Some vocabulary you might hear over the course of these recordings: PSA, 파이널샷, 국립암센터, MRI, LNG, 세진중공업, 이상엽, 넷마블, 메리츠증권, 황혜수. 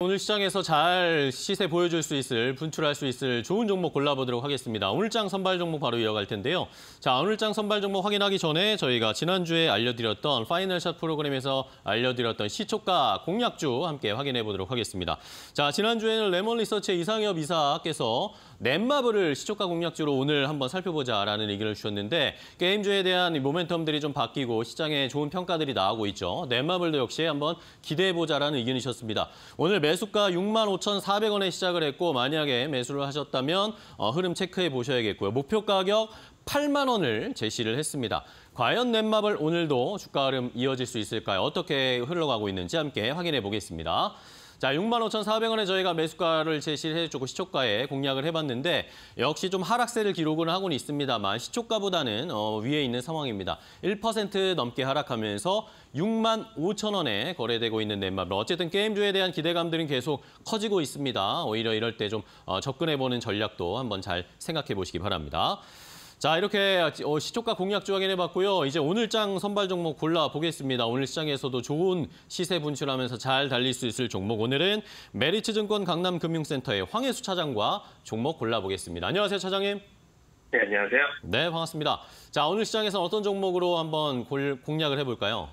오늘 시장에서 잘 시세 보여줄 수 있을, 분출할 수 있을 좋은 종목 골라보도록 하겠습니다. 오늘장 선발 종목 바로 이어갈 텐데요. 자, 오늘장 선발 종목 확인하기 전에 저희가 지난주에 알려드렸던 파이널샷 프로그램에서 알려드렸던 시초가 공략주 함께 확인해 보도록 하겠습니다. 자, 지난주에는 레몬리서치의 이상엽 이사께서 넷마블을 시초가 공략주로 오늘 한번 살펴보자라는 의견을 주셨는데 게임주에 대한 모멘텀들이 좀 바뀌고 시장에 좋은 평가들이 나오고 있죠. 넷마블도 역시 한번 기대해보자라는 의견이셨습니다. 오늘 매수가 65,400원에 시작을 했고 만약에 매수를 하셨다면 흐름 체크해 보셔야겠고요. 목표 가격 8만 원을 제시를 했습니다. 과연 넷마블 오늘도 주가 흐름 이어질 수 있을까요? 어떻게 흘러가고 있는지 함께 확인해 보겠습니다. 자, 65,400원에 저희가 매수가를 제시를 해주고 시초가에 공략을 해봤는데 역시 좀 하락세를 기록은 하고는 있습니다만 시초가보다는 위에 있는 상황입니다. 1% 넘게 하락하면서 65,000원에 거래되고 있는 넷마블. 어쨌든 게임주에 대한 기대감들은 계속 커지고 있습니다. 오히려 이럴 때 좀 접근해보는 전략도 한번 잘 생각해보시기 바랍니다. 자, 이렇게 시초가 공략주 확인해봤고요. 이제 오늘장 선발 종목 골라보겠습니다. 오늘 시장에서도 좋은 시세 분출하면서 잘 달릴 수 있을 종목. 오늘은 메리츠증권 강남금융센터의 황혜수 차장과 종목 골라보겠습니다. 안녕하세요, 차장님. 네, 안녕하세요. 네, 반갑습니다. 자, 오늘 시장에서는 어떤 종목으로 한번 공략을 해볼까요?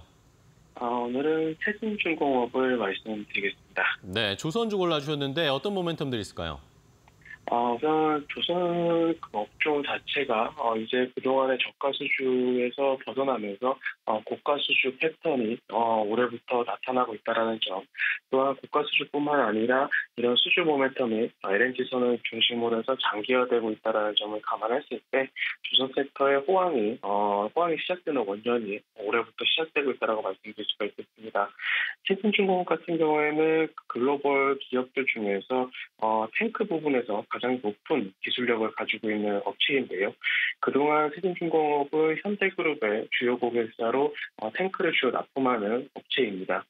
오늘은 세진중공업을 말씀드리겠습니다. 네, 조선주 골라주셨는데 어떤 모멘텀들이 있을까요? 우선 조선 업종 자체가 이제 그동안의 저가 수주에서 벗어나면서 고가 수주 패턴이 올해부터 나타나고 있다는 점, 또한 고가 수주뿐만 아니라 이런 수주 모멘텀이 LNG선을 중심으로 해서 장기화되고 있다는 점을 감안했을 때 조선 섹터의 호황이 시작되는 원년이 올해부터 시작되고 있다고 말씀드릴 수가 있겠습니다. 세진중공업 같은 경우에는 글로벌 기업들 중에서 탱크 부분에서 가장 높은 기술력을 가지고 있는 업체인데요. 그동안 세진중공업은 현대그룹의 주요 고객사로 탱크를 주로 납품하는 업체입니다.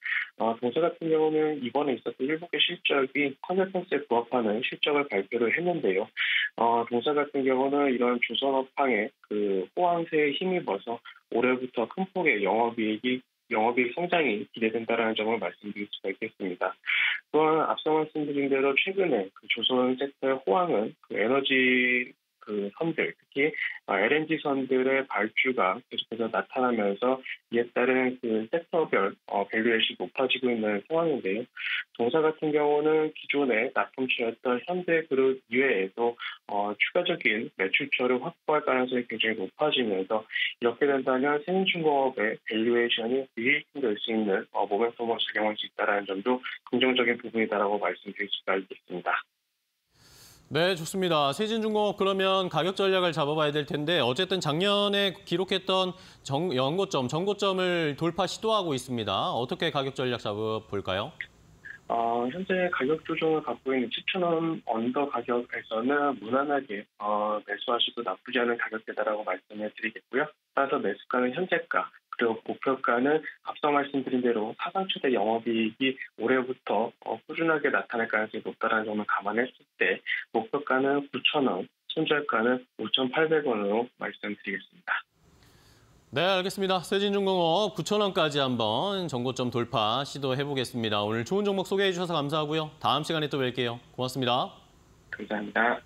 동사 같은 경우는 이번에 있었던 1분기 실적이 컨설턴스에 부합하는 실적을 발표를 했는데요. 동사 같은 경우는 이런 조선업황의 그 호황세에 힘입어서 올해부터 큰 폭의 영업이익 성장이 기대된다는 점을 말씀드릴 수가 있겠습니다. 또한 앞서 말씀드린 대로 최근에 그 조선 섹터의 호황은 그 에너지 선들, 특히 LNG 선들의 발주가 계속해서 나타나면서 이에 따른 그 섹터별 밸류에이션이 높아지고 있는 상황인데요. 동사 같은 경우는 기존에 납품처였던 현대그룹 이외에도 추가적인 매출처를 확보할 가능성이 굉장히 높아지면서 이렇게 된다면 세진중공업의 밸류에이션이 유익이 될 수 있는 모멘텀으로 작용할 수 있다는 점도 긍정적인 부분이다라고 말씀드릴 수가 있겠습니다. 네, 좋습니다. 세진중공업 그러면 가격 전략을 잡아봐야 될 텐데 어쨌든 작년에 기록했던 전고점을 돌파 시도하고 있습니다. 어떻게 가격 전략 잡아볼까요? 현재 가격 조정을 갖고 있는 7,000원 언더 가격에서는 무난하게 매수하셔도 나쁘지 않은 가격대다라고 말씀을 드리겠고요. 따라서 매수가는 현재가, 그리고 목표가는 앞서 말씀드린 대로 사상 최대 영업이익이 올해부터 꾸준하게 나타날 가능성이 높다는 점을 감안했을 때 목표가는 9,000원, 손절가는 5,800원으로 말씀드리겠습니다. 네, 알겠습니다. 세진중공업 9,000원까지 한번 전고점 돌파 시도해보겠습니다. 오늘 좋은 종목 소개해주셔서 감사하고요. 다음 시간에 또 뵐게요. 고맙습니다. 감사합니다.